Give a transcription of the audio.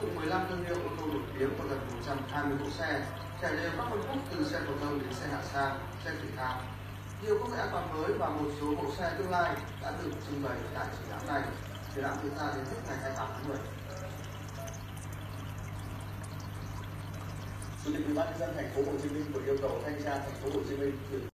trụ 15 thương hiệu ô tô nổi tiếng và gần 120 mẫu xe, trải đều các phân khúc từ xe phổ thông đến xe hạng sang, xe thể thao. Nhiều công nghệ an toàn mới và một số mẫu xe tương lai đã được trưng bày tại triển lãm này. Triển lãm diễn ra đến hết ngày 28 tháng 10. Chủ tịch Ủy ban nhân dân thành phố Hồ Chí Minh vừa yêu cầu thanh tra thành phố Hồ Chí Minh